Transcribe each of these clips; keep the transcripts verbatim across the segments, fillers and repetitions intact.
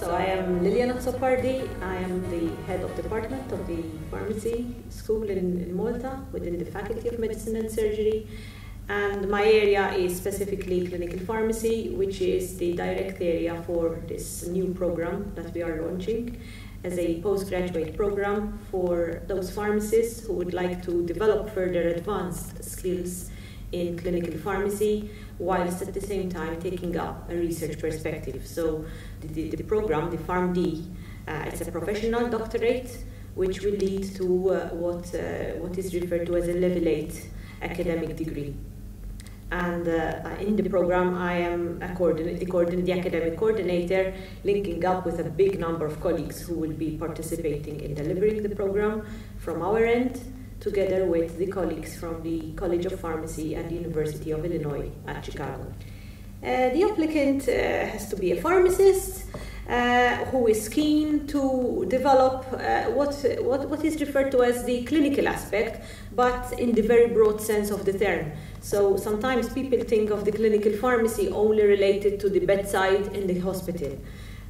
So I am Liliana Xopardi. I am the head of department of the pharmacy school in, in Malta within the Faculty of Medicine and Surgery. And my area is specifically clinical pharmacy, which is the direct area for this new program that we are launching as a postgraduate program for those pharmacists who would like to develop further advanced skills in clinical pharmacy, whilst at the same time taking up a research perspective. So the, the, the program, the PharmD, uh, it's a professional doctorate which will lead to uh, what, uh, what is referred to as a level eight academic degree. And uh, in the program, I am a coordinate, the academic coordinator, linking up with a big number of colleagues who will be participating in delivering the program from our end, together with the colleagues from the College of Pharmacy at the University of Illinois at Chicago. Uh, the applicant uh, has to be a pharmacist uh, who is keen to develop uh, what, what, what is referred to as the clinical aspect, but in the very broad sense of the term. So sometimes people think of the clinical pharmacy only related to the bedside in the hospital.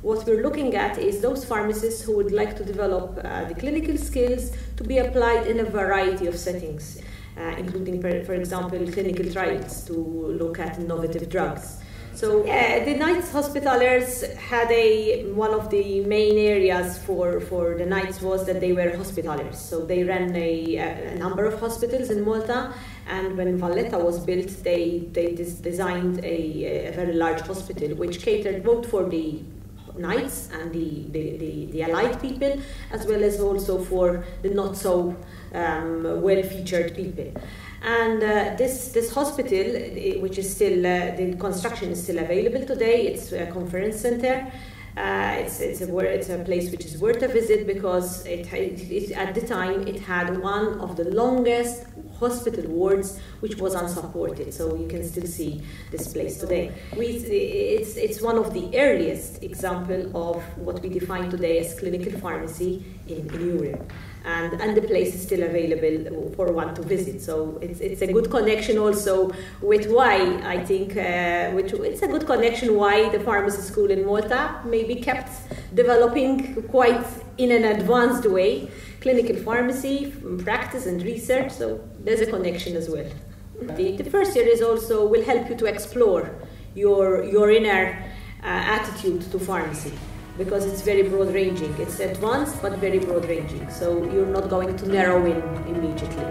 What we're looking at is those pharmacists who would like to develop uh, the clinical skills to be applied in a variety of settings, uh, including, per, for example, clinical trials to look at innovative drugs. So uh, the Knights Hospitallers had a, one of the main areas for, for the Knights was that they were hospitallers. So they ran a, a number of hospitals in Malta, and when Valletta was built, they, they designed a, a very large hospital which catered both for the Knights and the, the, the, the allied people, as well as also for the not so um, well-featured people. And uh, this, this hospital, which is still, uh, the construction is still available today, it's a conference center. Uh, it's, it's, a, it's a place which is worth a visit because it, it, it, at the time it had one of the longest hospital wards which was unsupported, so you can still see this place today. We, it's, it's one of the earliest examples of what we define today as clinical pharmacy in, in Europe. And, and the place is still available for one to visit. So it's, it's a good connection also with why, I think, uh, which, it's a good connection why the pharmacy school in Malta maybe kept developing quite in an advanced way, clinical pharmacy, practice and research, so there's a connection as well. The, the first year is also, will help you to explore your, your inner uh, attitude to pharmacy, because it's very broad-ranging. It's advanced, but very broad-ranging, so you're not going to narrow in immediately.